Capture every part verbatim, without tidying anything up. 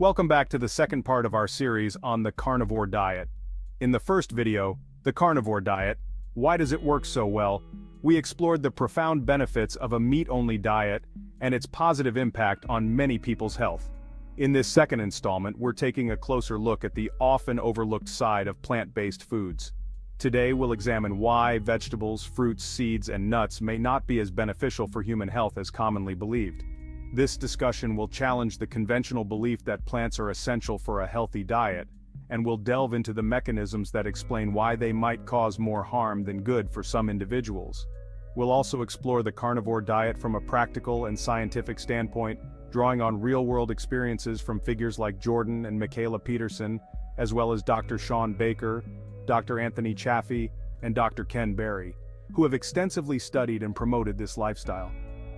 Welcome back to the second part of our series on the carnivore diet. In the first video, the carnivore diet, why does it work so well, we explored the profound benefits of a meat-only diet and its positive impact on many people's health. In this second installment, we're taking a closer look at the often overlooked side of plant-based foods. Today we'll examine why vegetables, fruits, seeds, and nuts may not be as beneficial for human health as commonly believed. This discussion will challenge the conventional belief that plants are essential for a healthy diet, and will delve into the mechanisms that explain why they might cause more harm than good for some individuals. We'll also explore the carnivore diet from a practical and scientific standpoint, drawing on real-world experiences from figures like Jordan and Mikhaila Peterson, as well as Doctor Sean Baker, Doctor Anthony Chaffee, and Doctor Ken Berry, who have extensively studied and promoted this lifestyle.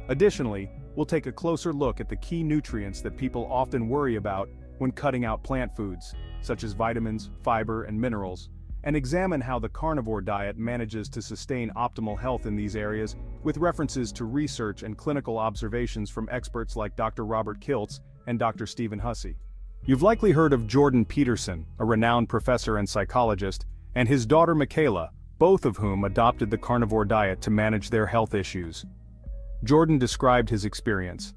Additionally, we'll take a closer look at the key nutrients that people often worry about when cutting out plant foods, such as vitamins, fiber, and minerals, and examine how the carnivore diet manages to sustain optimal health in these areas, with references to research and clinical observations from experts like Doctor Robert Kiltz and Doctor Stephen Hussey. You've likely heard of Jordan Peterson, a renowned professor and psychologist, and his daughter Mikhaila, both of whom adopted the carnivore diet to manage their health issues. Jordan described his experience.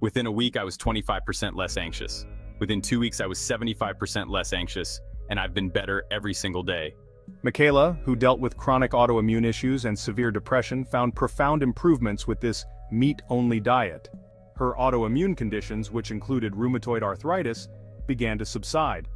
Within a week, I was twenty-five percent less anxious. Within two weeks, I was seventy-five percent less anxious, and I've been better every single day. Mikhaila, who dealt with chronic autoimmune issues and severe depression, found profound improvements with this meat-only diet. Her autoimmune conditions, which included rheumatoid arthritis, began to subside.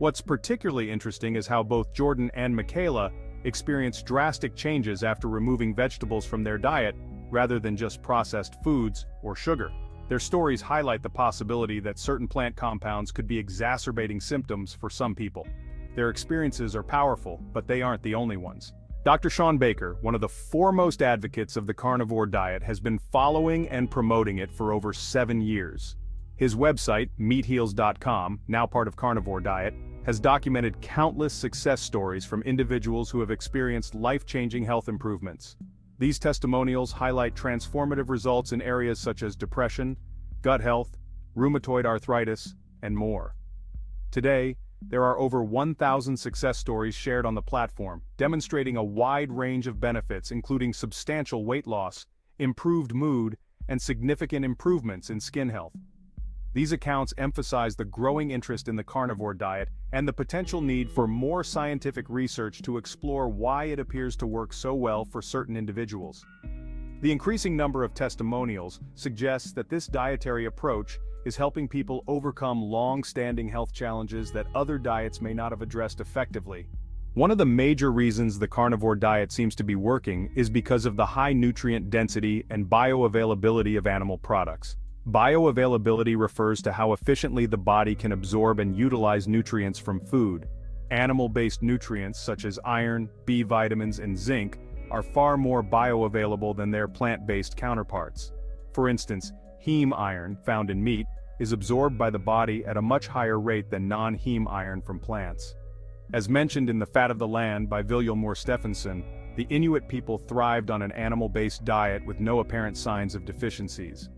What's particularly interesting is how both Jordan and Mikhaila experienced drastic changes after removing vegetables from their diet, rather than just processed foods or sugar. Their stories highlight the possibility that certain plant compounds could be exacerbating symptoms for some people. Their experiences are powerful, but they aren't the only ones. Doctor Sean Baker, one of the foremost advocates of the carnivore diet, has been following and promoting it for over seven years. His website, meat heals dot com, now part of Carnivore Diet, has documented countless success stories from individuals who have experienced life-changing health improvements. These testimonials highlight transformative results in areas such as depression, gut health, rheumatoid arthritis, and more. Today, there are over one thousand success stories shared on the platform, demonstrating a wide range of benefits including substantial weight loss, improved mood, and significant improvements in skin health. These accounts emphasize the growing interest in the carnivore diet and the potential need for more scientific research to explore why it appears to work so well for certain individuals. The increasing number of testimonials suggests that this dietary approach is helping people overcome long-standing health challenges that other diets may not have addressed effectively. One of the major reasons the carnivore diet seems to be working is because of the high nutrient density and bioavailability of animal products. Bioavailability refers to how efficiently the body can absorb and utilize nutrients from food. Animal-based nutrients such as iron, B vitamins, and zinc are far more bioavailable than their plant-based counterparts. For instance, heme iron, found in meat, is absorbed by the body at a much higher rate than non-heme iron from plants. As mentioned in The Fat of the Land by Vilhjalmur Stefansson, the Inuit people thrived on an animal-based diet with no apparent signs of deficiencies.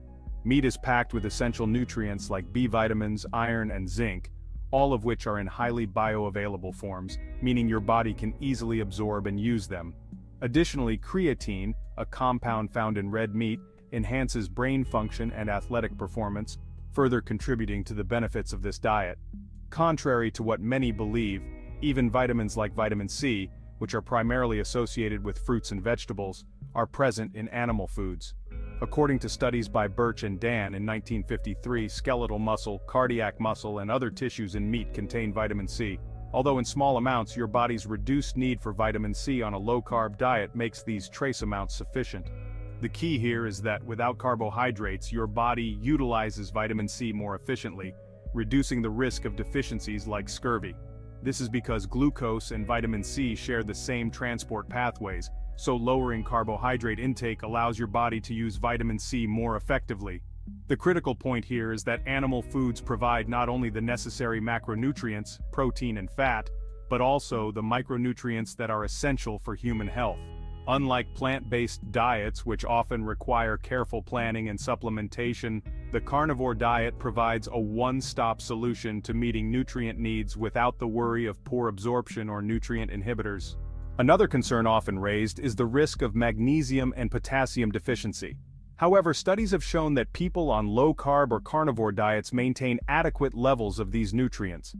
Meat is packed with essential nutrients like B vitamins, iron, and zinc, all of which are in highly bioavailable forms, meaning your body can easily absorb and use them. Additionally, creatine, a compound found in red meat, enhances brain function and athletic performance, further contributing to the benefits of this diet. Contrary to what many believe, even vitamins like vitamin C, which are primarily associated with fruits and vegetables, are present in animal foods. According to studies by Birch and Dan in nineteen fifty-three, skeletal muscle, cardiac muscle, and other tissues in meat contain vitamin C. Although in small amounts, your body's reduced need for vitamin C on a low-carb diet makes these trace amounts sufficient. The key here is that without carbohydrates, your body utilizes vitamin C more efficiently, reducing the risk of deficiencies like scurvy. This is because glucose and vitamin C share the same transport pathways, so lowering carbohydrate intake allows your body to use vitamin C more effectively. The critical point here is that animal foods provide not only the necessary macronutrients, protein and fat, but also the micronutrients that are essential for human health. Unlike plant-based diets, which often require careful planning and supplementation, the carnivore diet provides a one-stop solution to meeting nutrient needs without the worry of poor absorption or nutrient inhibitors. Another concern often raised is the risk of magnesium and potassium deficiency. However, studies have shown that people on low-carb or carnivore diets maintain adequate levels of these nutrients.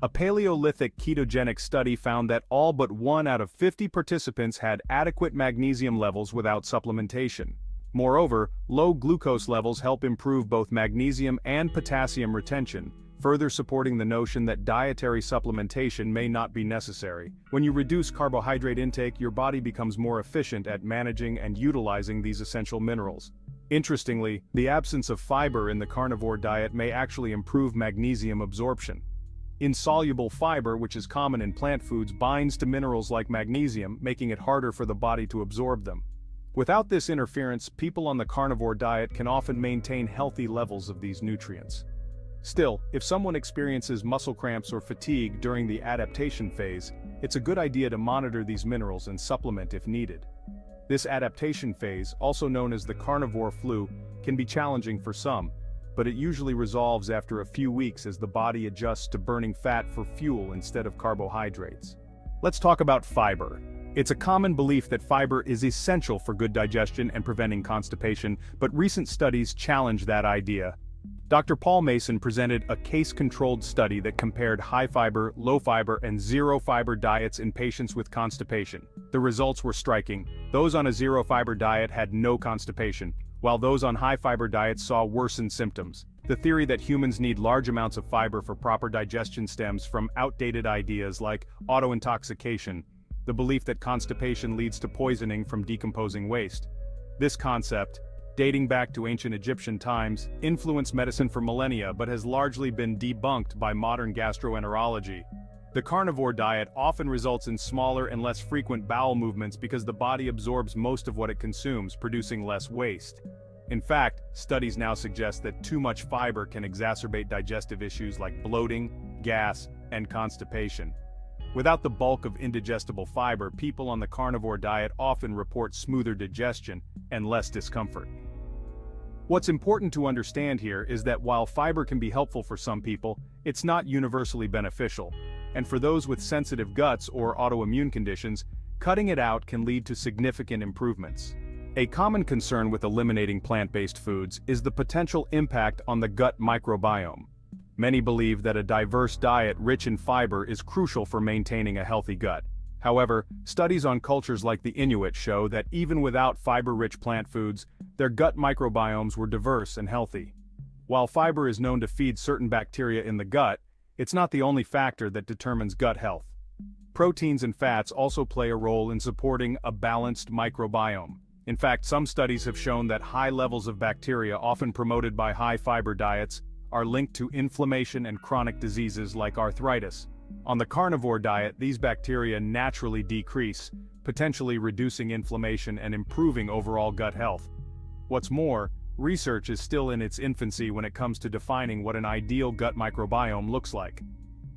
A Paleolithic ketogenic study found that all but one out of fifty participants had adequate magnesium levels without supplementation. Moreover, low glucose levels help improve both magnesium and potassium retention, further supporting the notion that dietary supplementation may not be necessary. When you reduce carbohydrate intake, your body becomes more efficient at managing and utilizing these essential minerals. Interestingly, the absence of fiber in the carnivore diet may actually improve magnesium absorption. Insoluble fiber, which is common in plant foods, binds to minerals like magnesium, making it harder for the body to absorb them. Without this interference, people on the carnivore diet can often maintain healthy levels of these nutrients. Still, if someone experiences muscle cramps or fatigue during the adaptation phase, it's a good idea to monitor these minerals and supplement if needed. This adaptation phase, also known as the carnivore flu, can be challenging for some, but it usually resolves after a few weeks as the body adjusts to burning fat for fuel instead of carbohydrates. Let's talk about fiber. It's a common belief that fiber is essential for good digestion and preventing constipation, but recent studies challenge that idea. Doctor Paul Mason presented a case-controlled study that compared high-fiber, low-fiber, and zero-fiber diets in patients with constipation. The results were striking. Those on a zero-fiber diet had no constipation, while those on high-fiber diets saw worsened symptoms. The theory that humans need large amounts of fiber for proper digestion stems from outdated ideas like autointoxication, the belief that constipation leads to poisoning from decomposing waste. This concept, dating back to ancient Egyptian times, influenced medicine for millennia but has largely been debunked by modern gastroenterology. The carnivore diet often results in smaller and less frequent bowel movements because the body absorbs most of what it consumes, producing less waste. In fact, studies now suggest that too much fiber can exacerbate digestive issues like bloating, gas, and constipation. Without the bulk of indigestible fiber, people on the carnivore diet often report smoother digestion and less discomfort. What's important to understand here is that while fiber can be helpful for some people, it's not universally beneficial. And for those with sensitive guts or autoimmune conditions, cutting it out can lead to significant improvements. A common concern with eliminating plant-based foods is the potential impact on the gut microbiome. Many believe that a diverse diet rich in fiber is crucial for maintaining a healthy gut. However, studies on cultures like the Inuit show that even without fiber-rich plant foods, their gut microbiomes were diverse and healthy. While fiber is known to feed certain bacteria in the gut, it's not the only factor that determines gut health. Proteins and fats also play a role in supporting a balanced microbiome. In fact, some studies have shown that high levels of bacteria, often promoted by high-fiber diets, are linked to inflammation and chronic diseases like arthritis. On the carnivore diet, these bacteria naturally decrease, potentially reducing inflammation and improving overall gut health. What's more, research is still in its infancy when it comes to defining what an ideal gut microbiome looks like.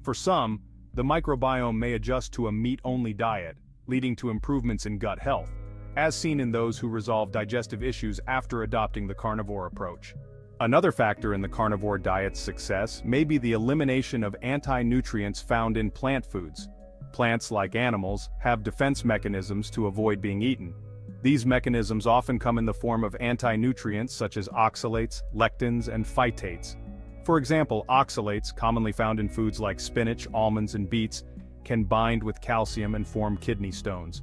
For some, the microbiome may adjust to a meat-only diet, leading to improvements in gut health, as seen in those who resolve digestive issues after adopting the carnivore approach. Another factor in the carnivore diet's success may be the elimination of anti-nutrients found in plant foods. Plants, like animals, have defense mechanisms to avoid being eaten. These mechanisms often come in the form of anti-nutrients such as oxalates, lectins, and phytates. For example, oxalates, commonly found in foods like spinach, almonds, and beets, can bind with calcium and form kidney stones.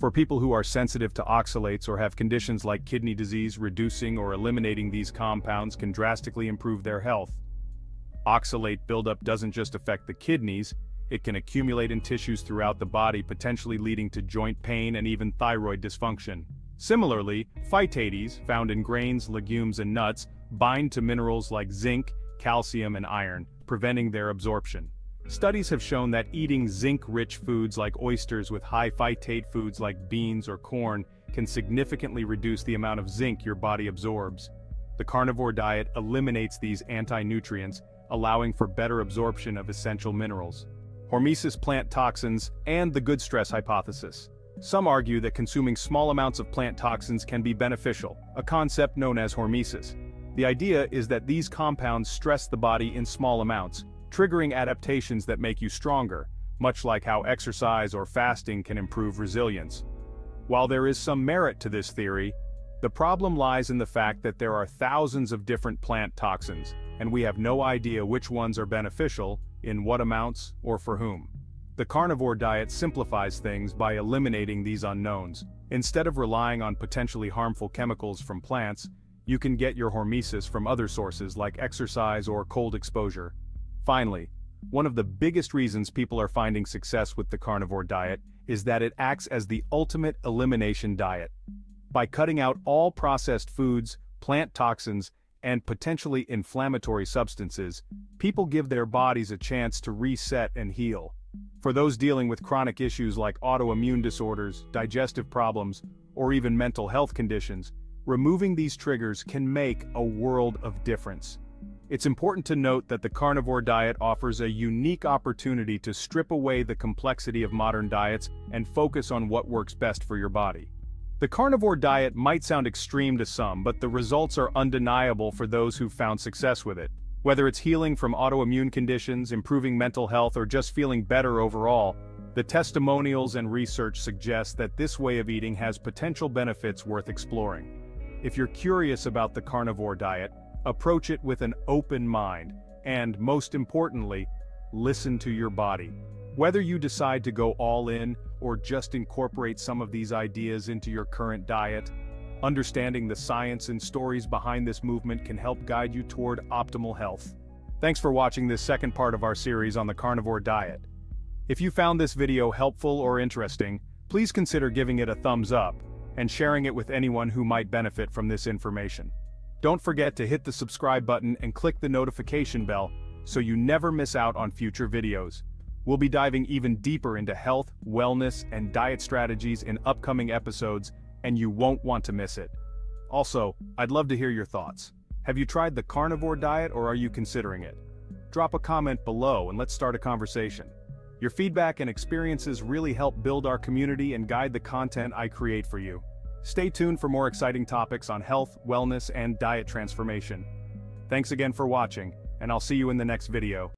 For people who are sensitive to oxalates or have conditions like kidney disease, reducing or eliminating these compounds can drastically improve their health. Oxalate buildup doesn't just affect the kidneys, it can accumulate in tissues throughout the body, potentially leading to joint pain and even thyroid dysfunction. Similarly, phytates, found in grains, legumes, and nuts, bind to minerals like zinc, calcium, and iron, preventing their absorption. Studies have shown that eating zinc-rich foods like oysters with high phytate foods like beans or corn can significantly reduce the amount of zinc your body absorbs. The carnivore diet eliminates these anti-nutrients, allowing for better absorption of essential minerals. Hormesis, plant toxins, and the good stress hypothesis. Some argue that consuming small amounts of plant toxins can be beneficial, a concept known as hormesis. The idea is that these compounds stress the body in small amounts, triggering adaptations that make you stronger, much like how exercise or fasting can improve resilience. While there is some merit to this theory, the problem lies in the fact that there are thousands of different plant toxins, and we have no idea which ones are beneficial, in what amounts, or for whom. The carnivore diet simplifies things by eliminating these unknowns. Instead of relying on potentially harmful chemicals from plants, you can get your hormesis from other sources like exercise or cold exposure. Finally, one of the biggest reasons people are finding success with the carnivore diet is that it acts as the ultimate elimination diet. By cutting out all processed foods, plant toxins, and potentially inflammatory substances, people give their bodies a chance to reset and heal. For those dealing with chronic issues like autoimmune disorders, digestive problems, or even mental health conditions, removing these triggers can make a world of difference. It's important to note that the carnivore diet offers a unique opportunity to strip away the complexity of modern diets and focus on what works best for your body. The carnivore diet might sound extreme to some, but the results are undeniable for those who've found success with it. Whether it's healing from autoimmune conditions, improving mental health, or just feeling better overall, the testimonials and research suggest that this way of eating has potential benefits worth exploring. If you're curious about the carnivore diet, approach it with an open mind, and most importantly, listen to your body. Whether you decide to go all in or just incorporate some of these ideas into your current diet, understanding the science and stories behind this movement can help guide you toward optimal health. Thanks for watching this second part of our series on the carnivore diet. If you found this video helpful or interesting, please consider giving it a thumbs up and sharing it with anyone who might benefit from this information. Don't forget to hit the subscribe button and click the notification bell so you never miss out on future videos. We'll be diving even deeper into health, wellness, and diet strategies in upcoming episodes, and you won't want to miss it. Also, I'd love to hear your thoughts. Have you tried the carnivore diet or are you considering it? Drop a comment below and let's start a conversation. Your feedback and experiences really help build our community and guide the content I create for you. Stay tuned for more exciting topics on health, wellness, and diet transformation. Thanks again for watching, and I'll see you in the next video.